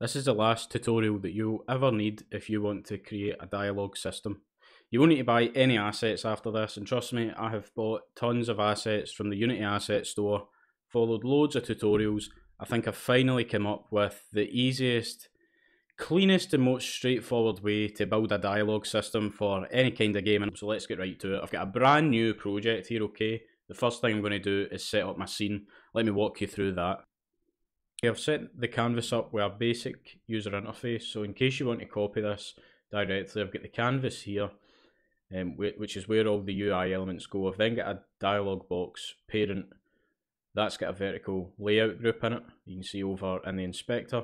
This is the last tutorial that you'll ever need if you want to create a dialogue system. You won't need to buy any assets after this, and trust me, I have bought tons of assets from the Unity Asset Store, followed loads of tutorials. I think I've finally come up with the easiest, cleanest and most straightforward way to build a dialogue system for any kind of game, so let's get right to it. I've got a brand new project here, okay? The first thing I'm going to do is set up my scene. Let me walk you through that. Okay, I've set the canvas up with a basic user interface, so in case you want to copy this directly, I've got the canvas here, which is where all the UI elements go. I've then got a dialogue box parent. That's got a vertical layout group in it. You can see over in the inspector.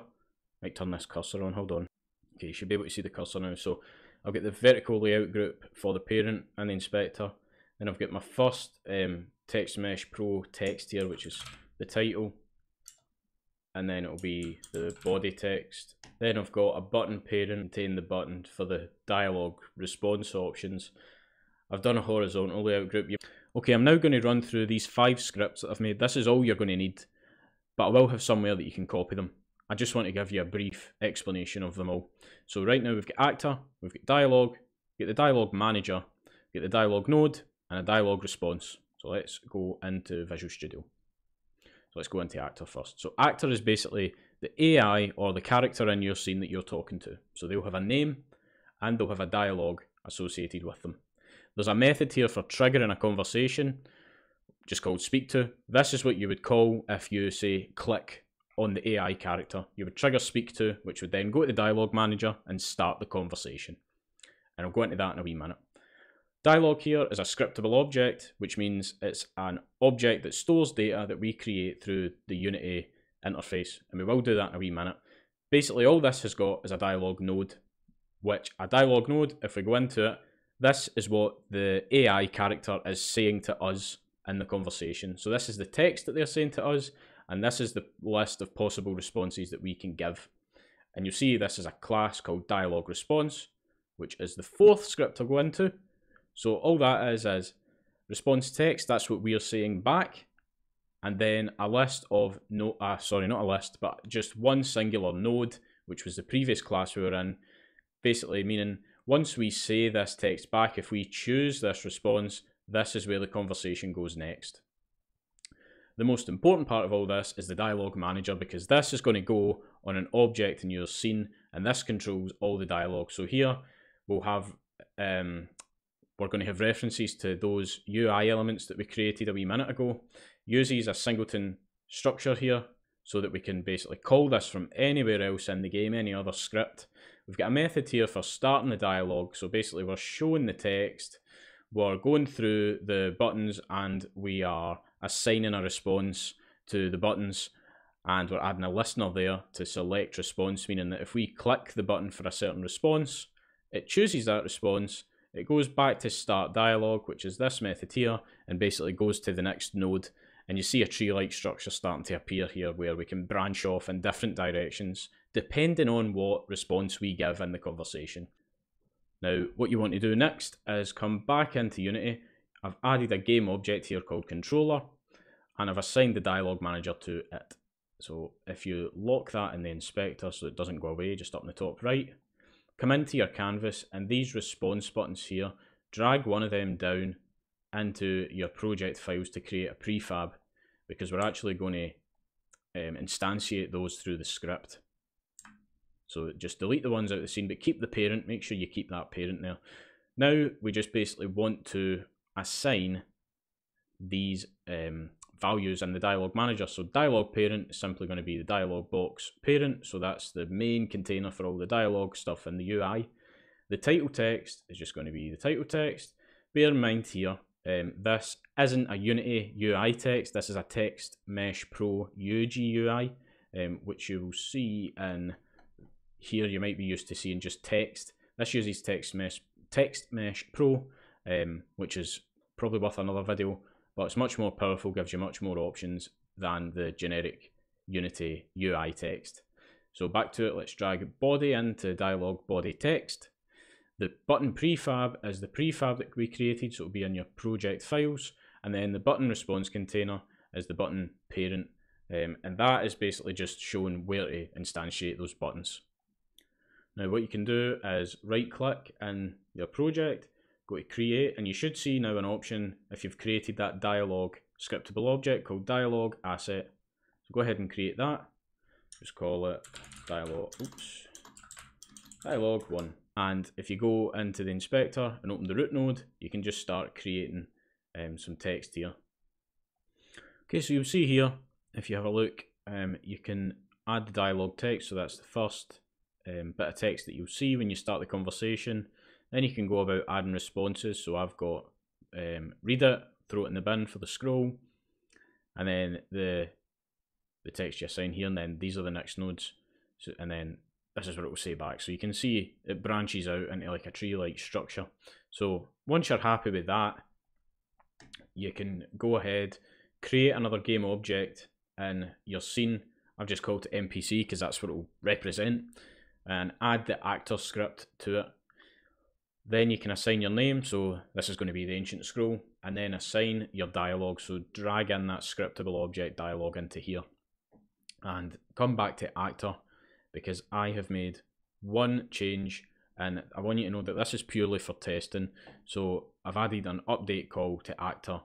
Might turn this cursor on, hold on. Okay, you should be able to see the cursor now. So I've got the vertical layout group for the parent and the inspector. Then I've got my first TextMeshPro text here, which is the title. And then it'll be the body text. Then I've got a button parent and the button for the dialogue response options. I've done a horizontal layout group. Okay, I'm now going to run through these 5 scripts that I've made. This is all you're going to need, but I will have somewhere that you can copy them. I just want to give you a brief explanation of them all. So right now we've got actor, we've got dialogue, we've got the dialogue manager, we've got the dialogue node, and a dialogue response. So let's go into Visual Studio. So let's go into actor first. So actor is basically the AI or the character in your scene that you're talking to. So they'll have a name and they'll have a dialogue associated with them. There's a method here for triggering a conversation, just called speak to. This is what you would call if you say click on the AI character. You would trigger speak to, which would then go to the dialogue manager and start the conversation. And I'll go into that in a wee minute. Dialogue here is a scriptable object, which means it's an object that stores data that we create through the Unity interface. And we will do that in a wee minute. Basically, all this has got is a dialogue node, which a dialogue node, if we go into it, this is what the AI character is saying to us in the conversation. So this is the text that they're saying to us, and this is the list of possible responses that we can give. And you'll see this is a class called DialogueResponse, which is the 4th script I'll go into. So all that is response text, that's what we are saying back. And then a list of, just one singular node, which was the previous class we were in. Basically meaning once we say this text back, if we choose this response, this is where the conversation goes next. The most important part of all this is the dialogue manager, because this is going to go on an object in your scene and this controls all the dialogue. So here we'll have, we're going to have references to those UI elements that we created a wee minute ago. Uses a singleton structure here so that we can basically call this from anywhere else in the game, any other script. We've got a method here for starting the dialogue. So basically we're showing the text, we're going through the buttons and we are assigning a response to the buttons, and we're adding a listener there to select response, meaning that if we click the button for a certain response, it chooses that response, it goes back to start dialogue, which is this method here, and basically goes to the next node. And you see a tree-like structure starting to appear here where we can branch off in different directions depending on what response we give in the conversation. Now, what you want to do next is come back into Unity. I've added a game object here called controller, and I've assigned the dialogue manager to it. So if you lock that in the inspector so it doesn't go away, just up in the top right, come into your canvas and these response buttons here, drag one of them down into your project files to create a prefab, because we're actually going to instantiate those through the script. So just delete the ones out of the scene, but keep the parent, make sure you keep that parent there. Now we just basically want to assign these values in the dialogue manager. So dialogue parent is simply going to be the dialogue box parent, so that's the main container for all the dialogue stuff in the UI. The title text is just going to be the title text. Bear in mind here, this isn't a Unity UI text, this is a TextMeshPro UGUI, which you will see in here. You might be used to seeing just text. This uses TextMeshPro, which is probably worth another video, but it's much more powerful, gives you much more options than the generic Unity UI text. So back to it, let's drag body into dialogue body text. The button prefab is the prefab that we created, so it'll be in your project files, and then the button response container is the button parent, And that is basically just showing where to instantiate those buttons. Now what you can do is right click in your project, go to create, and you should see now an option if you've created that dialogue scriptable object called dialogue asset. So go ahead and create that. Just call it dialogue 1. And if you go into the inspector and open the root node, you can just start creating some text here. Okay, so you'll see here, if you have a look, you can add the dialogue text. So that's the first bit of text that you'll see when you start the conversation. Then you can go about adding responses. So I've got read it, throw it in the bin for the scroll, and then the text you assign here, and then these are the next nodes. So, and then this is what it will say back. So you can see it branches out into like a tree-like structure. So once you're happy with that, you can go ahead, create another game object in your scene. I've just called it NPC because that's what it will represent, and add the actor script to it. Then you can assign your name, so this is going to be the ancient scroll, and then assign your dialogue. So drag in that scriptable object dialogue into here and come back to actor, because I have made one change and I want you to know that this is purely for testing. So I've added an update call to actor,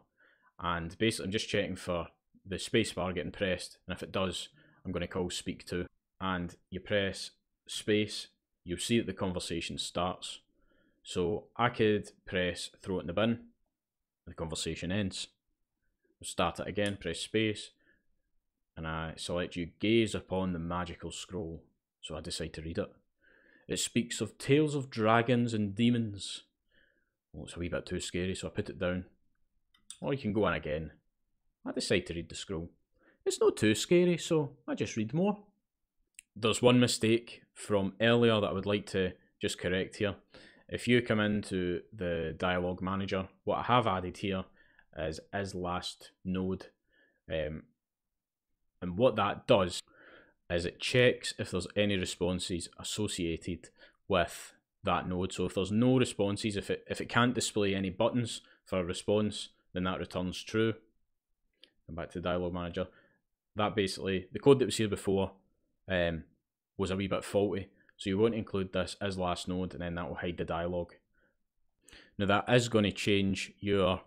and basically I'm just checking for the spacebar getting pressed, and if it does, I'm going to call speak to, and you press space, you'll see that the conversation starts. So I could press throw it in the bin, the conversation ends. We'll start it again, press space, and I select you gaze upon the magical scroll. So I decide to read it. It speaks of tales of dragons and demons. Well, it's a wee bit too scary, so I put it down. Or you can go in again. I decide to read the scroll. It's not too scary, so I just read more. There's one mistake from earlier that I would like to just correct here. If you come into the dialogue manager, what I have added here is last node. And what that does is it checks if there's any responses associated with that node. So if there's no responses, if it can't display any buttons for a response, then that returns true. And back to the dialogue manager. That basically, the code that was here before was a wee bit faulty. So you want to include this as last node, and then that will hide the dialogue. Now that is going to change your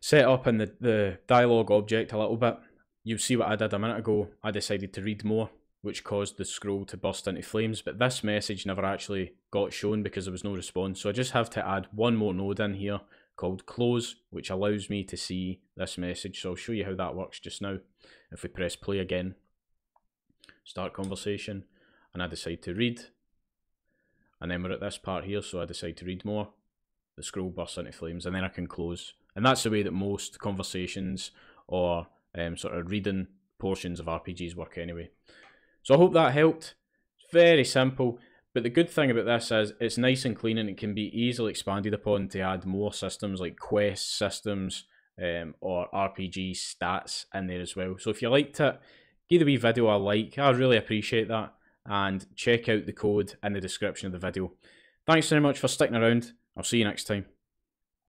setup in the dialogue object a little bit. You'll see what I did a minute ago. I decided to read more, which caused the scroll to burst into flames, but this message never actually got shown because there was no response. So I just have to add one more node in here called close, which allows me to see this message. So I'll show you how that works just now. If we press play again, start conversation, and I decide to read, and then we're at this part here, so I decide to read more, the scroll bursts into flames, and then I can close. And that's the way that most conversations or sort of reading portions of RPGs work anyway. So I hope that helped. It's very simple, but the good thing about this is it's nice and clean, and it can be easily expanded upon to add more systems like quest systems or RPG stats in there as well. So if you liked it, give the wee video a like. I really appreciate that. And check out the code in the description of the video. Thanks very much for sticking around. I'll see you next time.